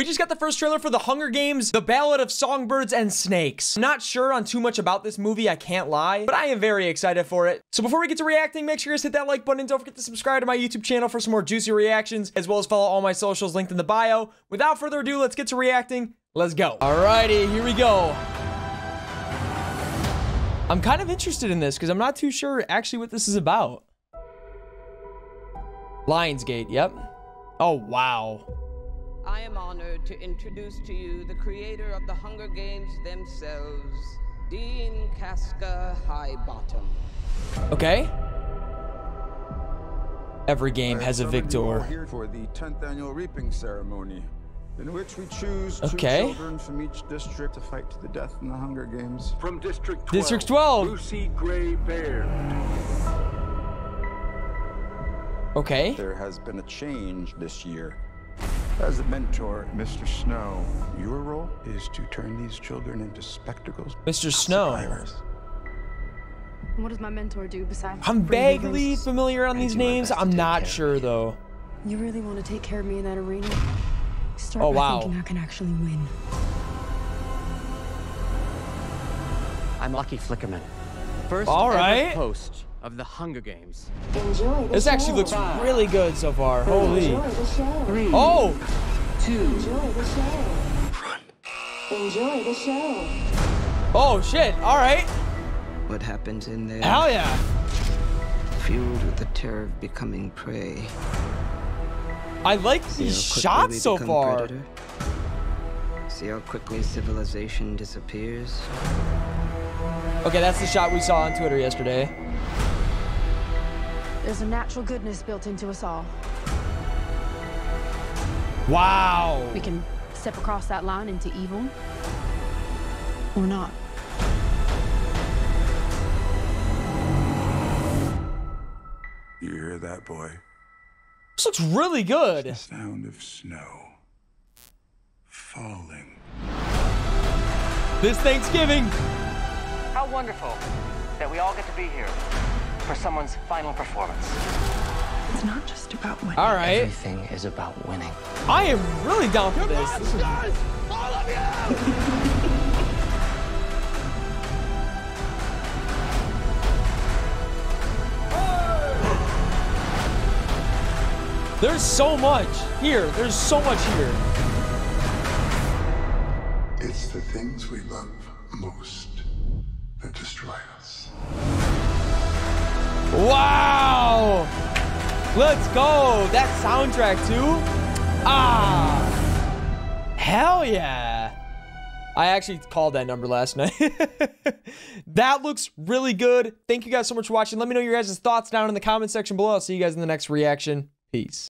we just got the first trailer for The Hunger Games: The Ballad of Songbirds and Snakes. I'm not sure on too much about this movie, I can't lie, but I am very excited for it. So before we get to reacting, make sure you guys hit that like button. Don't forget to subscribe to my YouTube channel for some more juicy reactions, as well as follow all my socials linked in the bio. Without further ado, let's get to reacting. Let's go. Alrighty, here we go. I'm kind of interested in this because I'm not too sure actually what this is about. Lionsgate, yep. Oh, wow. I am honored to introduce to you the creator of the Hunger Games themselves, Dean Casca Highbottom. Okay. Every game has a victor. Here for the 10th annual reaping ceremony, in which we choose two children from each district to fight to the death in the Hunger Games. From District 12, Lucy Gray Baird. Okay. There has been a change this year. As a mentor, Mr. Snow, your role is to turn these children into spectacles. Mr. Snow. What does my mentor do besides? I'm vaguely familiar on these names. I'm not sure though. You really want to take care of me in that arena? Start thinking I can actually win. I'm Lucky Flickerman. First host of the Hunger Games. Enjoy this actually looks really good so far. Holy. Enjoy the show. Run. Enjoy the show. Oh shit. All right. What happens in there? Hell yeah. Fueled with the terror of becoming prey. I like these shots so far. Predator? See how quickly civilization disappears? Okay, that's the shot we saw on Twitter yesterday. There's a natural goodness built into us all. Wow. We can step across that line into evil or not. You hear that, boy? This looks really good. It's the sound of snow falling. This Thanksgiving. How wonderful that we all get to be here for someone's final performance. It's not just about winning. All right. Everything is about winning. I am really down for this. Monsters, all of you. There's so much here. There's so much here. It's the things we love most that destroy us. Wow! Let's go! That soundtrack too? Ah! Hell yeah! I actually called that number last night. That looks really good. Thank you guys so much for watching. Let me know your guys' thoughts down in the comment section below. I'll see you guys in the next reaction. Peace.